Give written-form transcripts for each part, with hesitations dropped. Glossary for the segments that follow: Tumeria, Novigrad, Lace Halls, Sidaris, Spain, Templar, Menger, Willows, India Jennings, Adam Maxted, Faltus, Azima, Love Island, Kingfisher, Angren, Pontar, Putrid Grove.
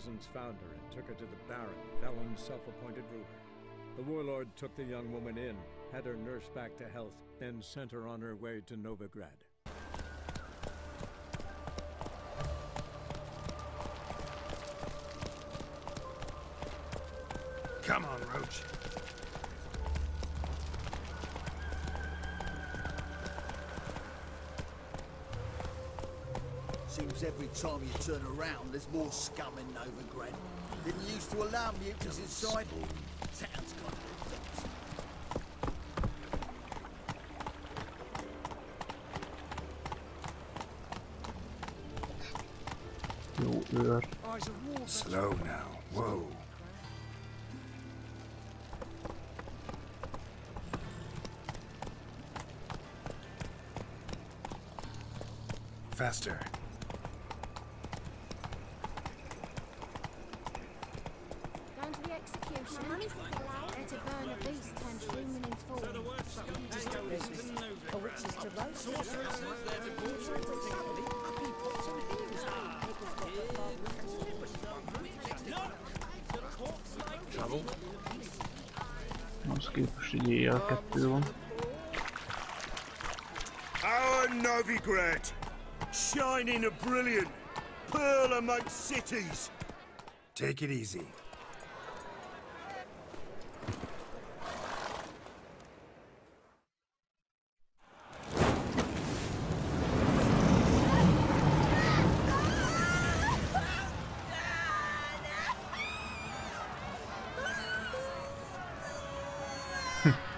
peasants found her and took her to the Baron, Velen's self-appointed ruler. The warlord took the young woman in, had her nursed back to health, then sent her on her way to Novigrad. Come on, Roach. Seems every time you turn around, there's more scum in Novigrad. Didn't used to allow mutants inside. Sounds kind of ridiculous. Slow now. Whoa. Faster. Down to the execution. Better burn a beast than human in form. A witch is to roast. Nu ska vi försöka göra kapturen. Our Novigrad, shining a brilliant pearl amongst cities. Take it easy.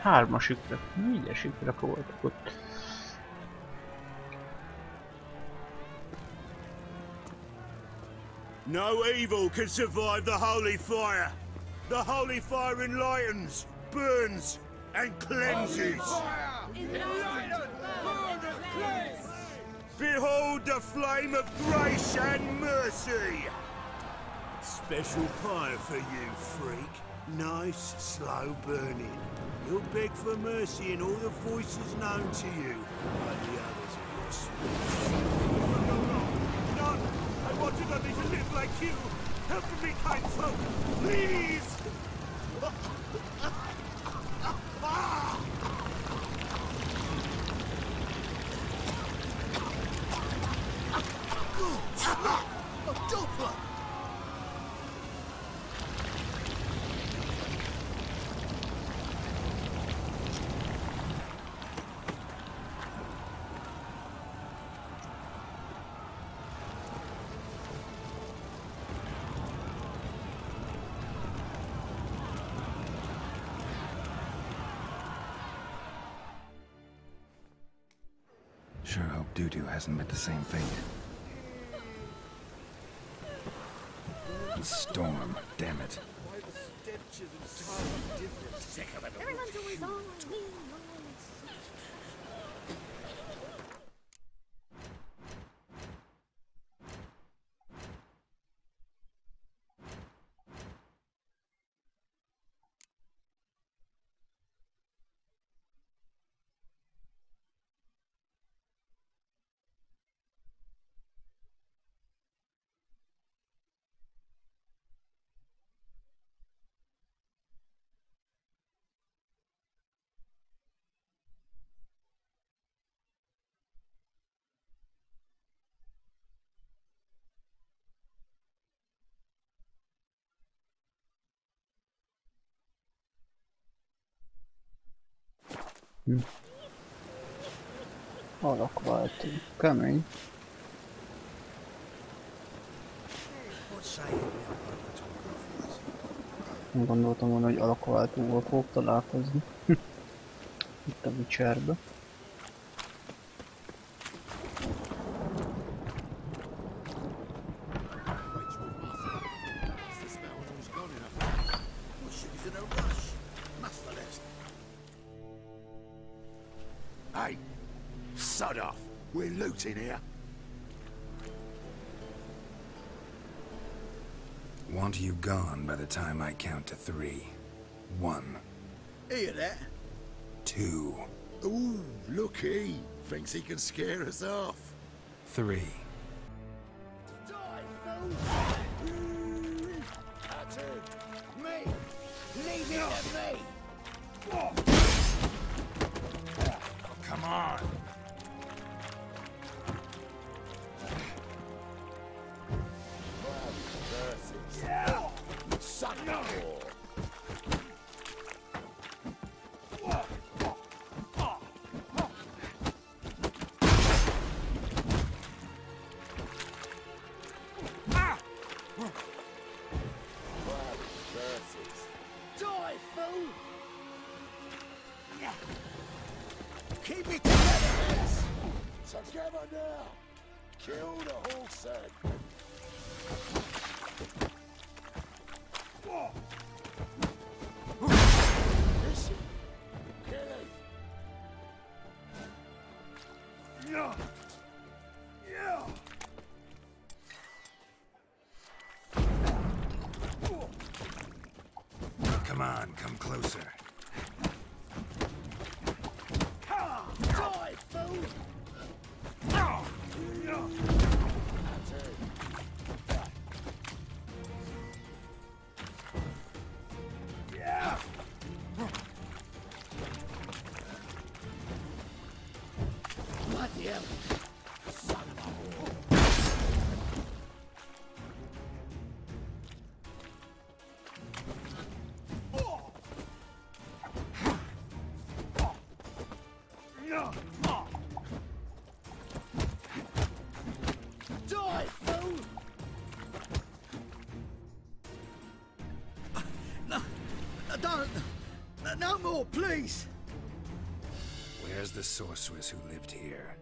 Hármas ütre, négyes ütre voltak ott. No evil can survive the holy fire. The holy fire enlightens, burns, and cleanses. Behold the flame of grace and mercy. Special fire for you, freak. Nice, slow burning. You'll beg for mercy in all the voices known to you, but the others are your spirit. None! I wanted only to live like you! Help me, kind folk! Please! Sure hope Doodoo hasn't met the same fate. The storm, damn it. Everyone's always on me. Oh, look, what? Coming. Nem gondoltam volna, hogy alakváltóval fogok találkozni. Itt a Witcherbe. Here. Want you gone by the time I count to 3. 1. Hear that? 2. Ooh, look, he thinks he can scare us off. 3. Die, fool! Kill the whole set. No more, please! Where's the sorceress who lived here?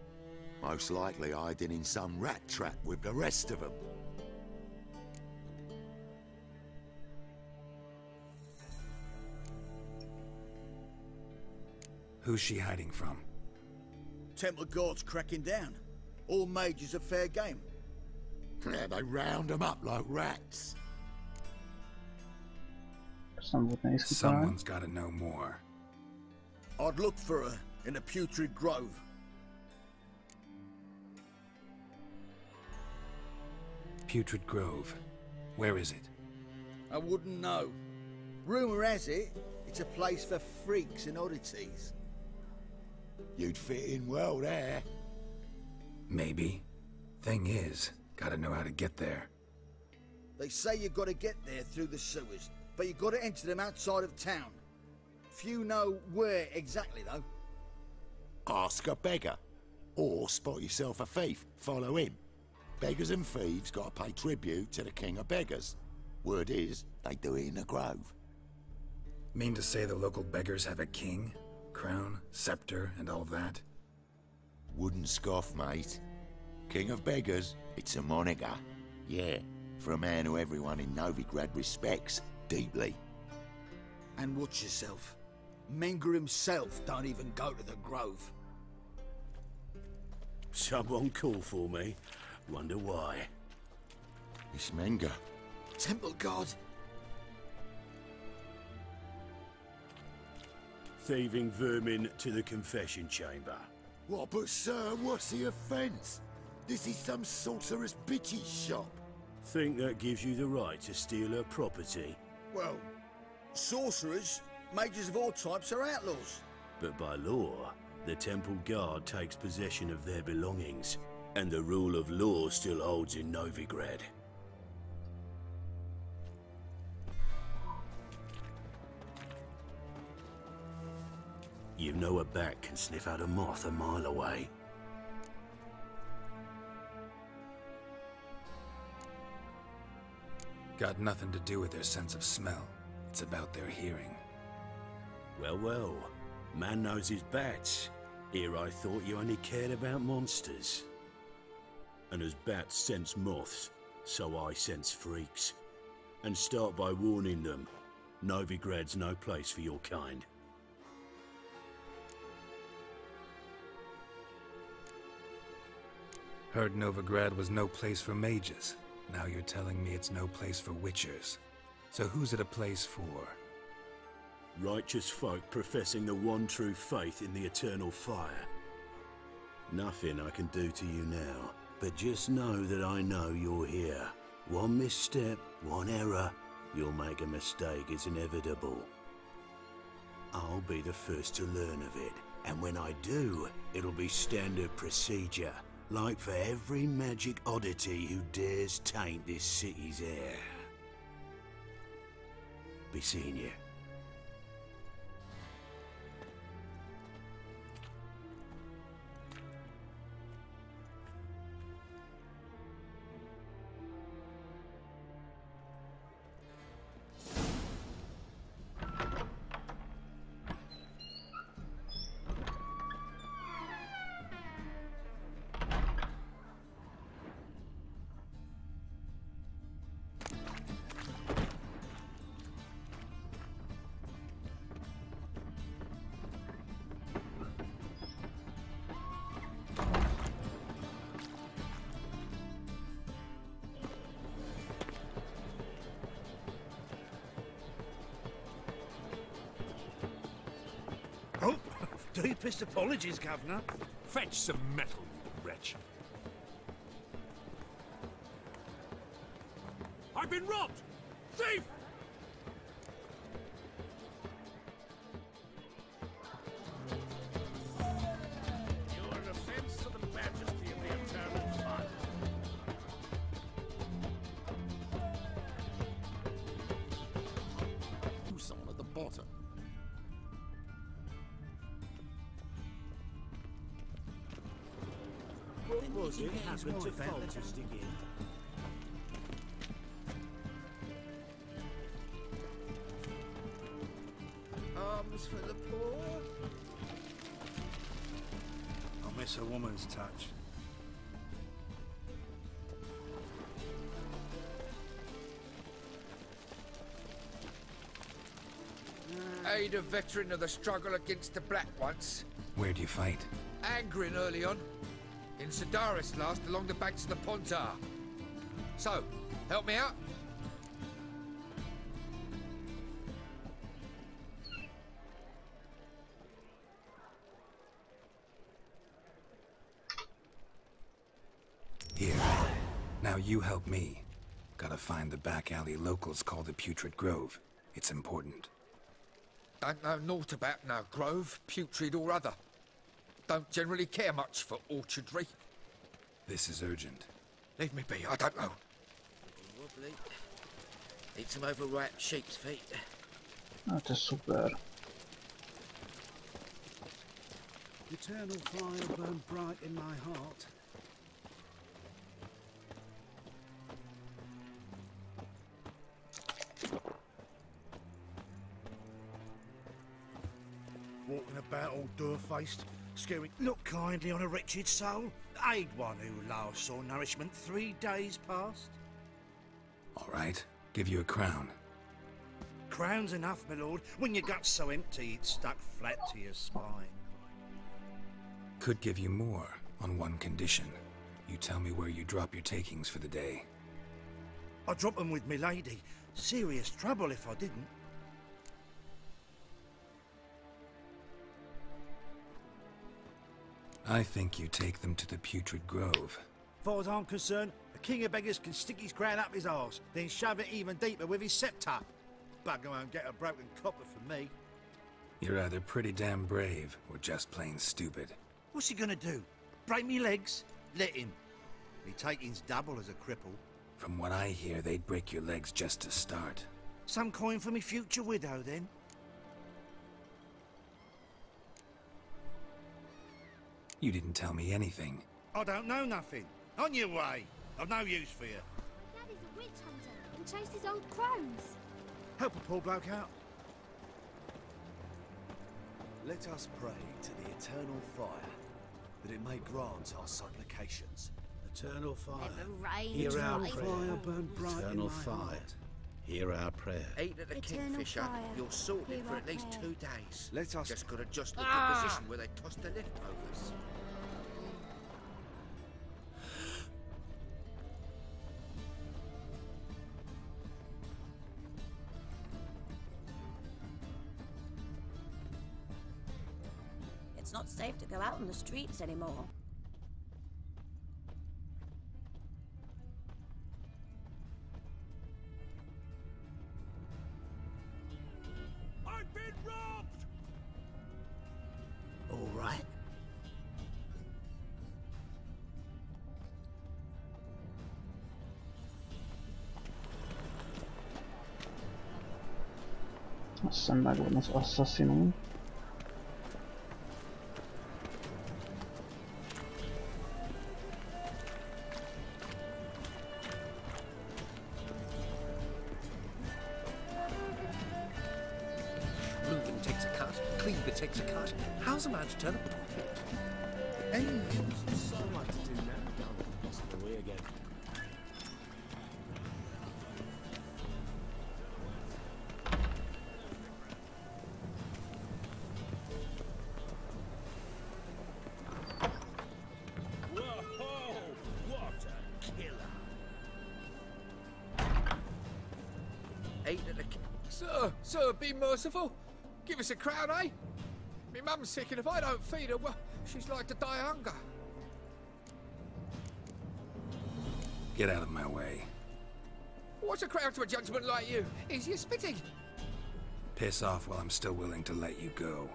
Most likely hiding in some rat trap with the rest of them. Who's she hiding from? Templar guards cracking down. All mages are fair game. Yeah, they round them up like rats. Someone's got to know more. I'd look for her in the Putrid Grove. Putrid Grove. Where is it? I wouldn't know. Rumor has it, it's a place for freaks and oddities. You'd fit in well there. Maybe. Thing is, gotta know how to get there. They say you gotta get there through the sewers. But you've got to enter them outside of town. Few know where exactly, though. Ask a beggar. Or spot yourself a thief, follow him. Beggars and thieves got to pay tribute to the king of beggars. Word is, they do it in the grove. Mean to say the local beggars have a king? Crown, scepter, and all that? Wouldn't scoff, mate. King of beggars, it's a moniker. Yeah, for a man who everyone in Novigrad respects. Deeply. And watch yourself. Menger himself don't even go to the grove. Someone called for me. Wonder why. It's Menger. Temple guard. Thieving vermin to the confession chamber. What, but sir, what's the offence? This is some sorceress bitchy shop. Think that gives you the right to steal her property? Well, sorcerers, mages of all types are outlaws. But by law, the Temple Guard takes possession of their belongings, and the rule of law still holds in Novigrad. You know a bat can sniff out a moth a mile away. Got nothing to do with their sense of smell. It's about their hearing. Well, well. Man knows his bats. Here I thought you only cared about monsters. And as bats sense moths, so I sense freaks. And start by warning them. Novigrad's no place for your kind. Heard Novigrad was no place for mages. Now you're telling me it's no place for witchers. So who's it a place for? Righteous folk professing the one true faith in the eternal fire. Nothing I can do to you now, but just know that I know you're here. One misstep, one error, you'll make a mistake, it's inevitable. I'll be the first to learn of it, and when I do, it'll be standard procedure, like for every magic oddity who dares taint this city's air. Be seeing you. Deepest apologies, Governor. Fetch some metal, you wretch. I've been robbed! Thief! It happened to Faltus again. Arms for the poor. I miss a woman's touch. Aid a veteran of the struggle against the Black once. Where do you fight? Angren early on. In Sidaris last, along the banks of the Pontar. So, help me out. Here. Now you help me. Gotta find the back alley locals call the Putrid Grove. It's important. Don't know naught about no grove, putrid or other. Don't generally care much for orchardry. This is urgent. Leave me be, I don't know. Wobbly. Eat some overripe sheep's feet. Not a super. Eternal fire burned bright in my heart. Walking about all door-faced. Scary. Look kindly on a wretched soul. Aid one who last saw nourishment 3 days past. All right. Give you a crown. Crown's enough, my lord. When your gut's so empty, it's stuck flat to your spine. Could give you more on one condition. You tell me where you drop your takings for the day. I drop them with me lady. Serious trouble if I didn't. I think you take them to the Putrid Grove. As far as I'm concerned, the king of beggars can stick his crown up his arse, then shove it even deeper with his scepter. Bugger won't get a broken copper from me. You're either pretty damn brave, or just plain stupid. What's he gonna do? Break me legs? Let him. Me taking's double as a cripple. From what I hear, they'd break your legs just to start. Some coin for me future widow, then? You didn't tell me anything. I don't know nothing. On your way. I've no use for you. Dad is a witch hunter and chases old crones. Help a poor bloke out. Let us pray to the eternal fire, that it may grant our supplications. Eternal fire. Hear our prayer. Eternal fire. Hear our prayer. Eat at the Kingfisher. You're sorted for at least 2 days. Let us just gotta adjust the composition where they toss the leftovers. It's not safe to go out on the streets anymore. I've been robbed! nos han asesinado. Sir, be merciful. Give us a crown, eh? Me mum's sick, and if I don't feed her, well, she's like to die of hunger. Get out of my way. What's a crown to a gentleman like you? Is you spitting? Piss off while I'm still willing to let you go.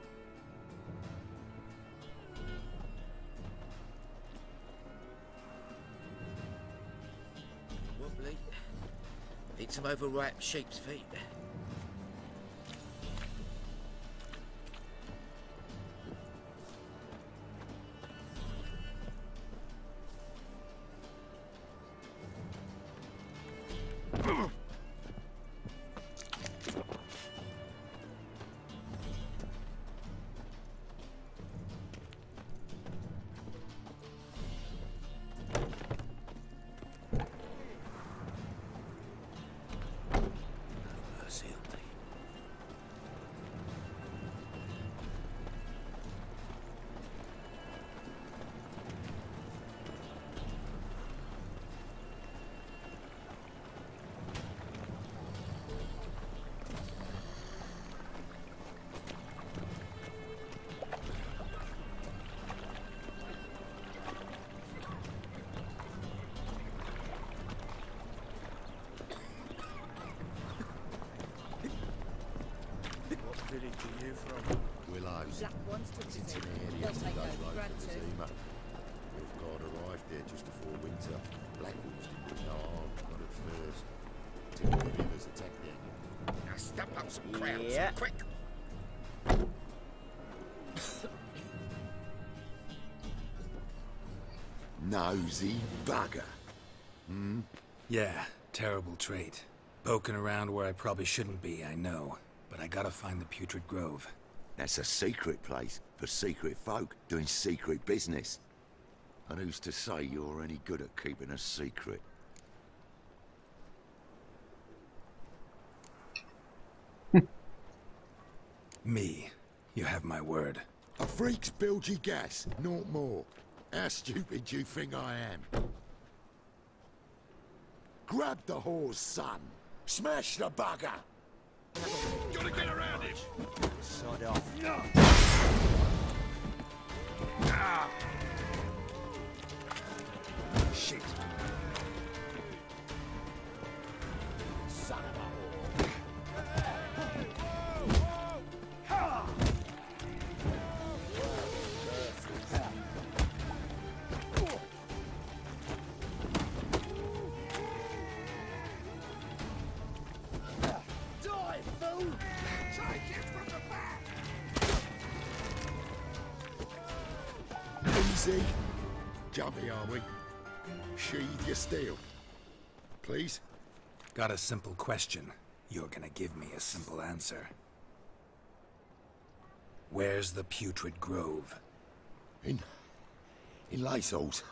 Wobbly. Eat some overripe sheep's feet. Willows, it's an area to go over to Azima. Wolf guard arrived there just before winter. Blackwolves didn't know what at first. Till the rivers attacked them. Now stamp out some crowds, quick! Nosy bugger. Hmm? Yeah, terrible trait. Poking around where I probably shouldn't be, I know. But I gotta find the Putrid Grove. That's a secret place for secret folk doing secret business. And who's to say you're any good at keeping a secret? Me. You have my word. A freak's bilgy gas, not more. How stupid do you think I am? Grab the horse, son. Smash the bugger. Gotta get around him! Sod off. No. Ah. Shit. Son of a... Jumpy, are we? Sheathe your steel. Please? Got a simple question. You're gonna give me a simple answer. Where's the Putrid Grove? In Lace Halls.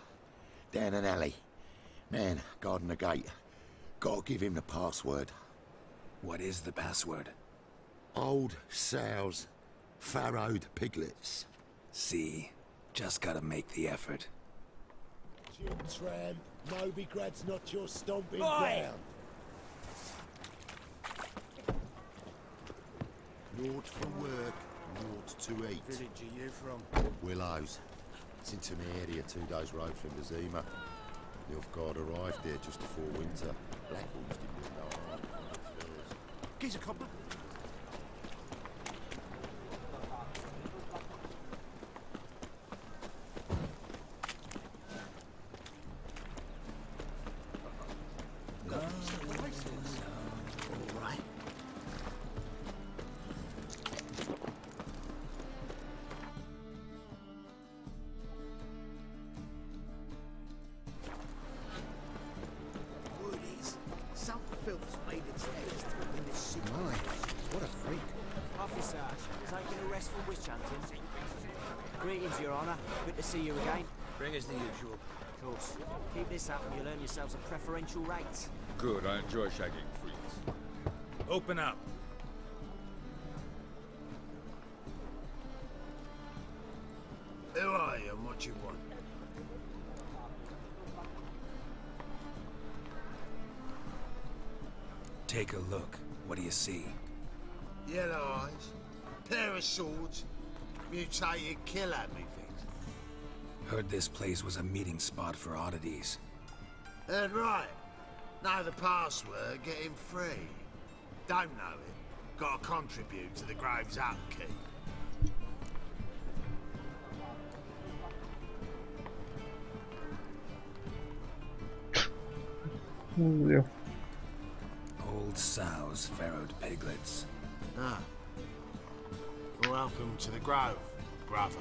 Down an alley. Man, guarding the gate. Gotta give him the password. What is the password? Old sows. Farrowed piglets. See? Just gotta make the effort. Jim Tram, Novigrad's not your stomping ground. Naught for work, naught to eat. What village are you from? Willows. It's in Tumeria, 2 days' road from Azima. The Elf Guard arrived there just before winter. Blackwolves didn't know. Geezer Cobble. What a freak. Officer, taking a rest from witch hunting. Greetings, Your Honor. Good to see you again. Bring us the usual. Of course. Keep this up and you'll earn yourselves a preferential rate. Good, I enjoy shagging freaks. Open up. Who are you and what you want? Take a look. What do you see? Yellow eyes, pair of swords, mutated kill at me things. Heard this place was a meeting spot for oddities. Heard right. Know the password, get him free. Don't know it, gotta contribute to the Grave's upkeep. Oh, yeah. Old sows farrowed piglets. Ah. Welcome to the Grove, brother.